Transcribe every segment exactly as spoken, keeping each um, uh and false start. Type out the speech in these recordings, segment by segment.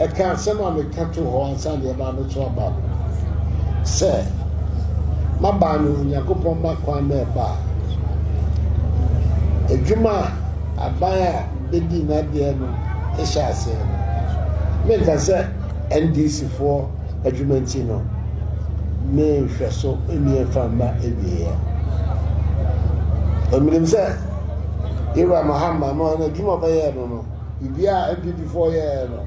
ɛkansɛm a meka to hɔ ansa deɛ ba no to aba sɛ maba no Nyankopɔn ba kwan na ba edwuma abaya bedi na deɛ no ɛhyɛ ase no meka sɛ N D C for edwuma nti no me hwɛ so emi efa mba ebiɛ ɔmrim sɛ Ira Muhammad no na edwuma ba yɛ no no bibia ebi before yɛ no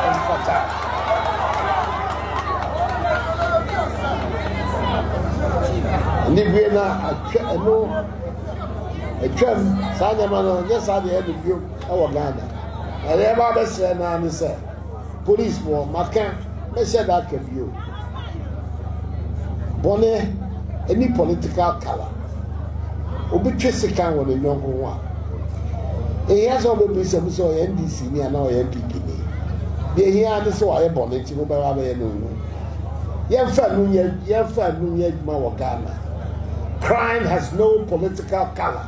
and fatal ndi bena atwa no atwa sanya mano yes I dey do you our Ghana ale ba be se na ni se police wo maka me se da ke bio bone any political color obi twese kan wo le nyonko wa he has all the bishop so N D C ni ana o ye pikini dey here and so I born it go ba ba ye no ye fa nu ye ye fa nu ye ma wo Ghana. Crime has no political color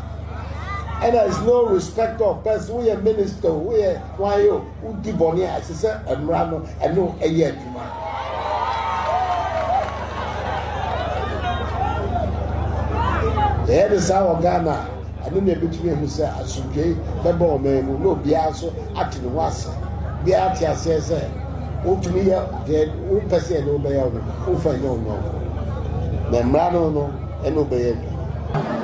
and there is no respect of person who a minister who a why you who di born here as say amra no and no e ye aduma there is our Ghana. I don't know between who said I should be the bomb man no be also acting was be out here says what me that one person no be out who find no no the man no no and obey.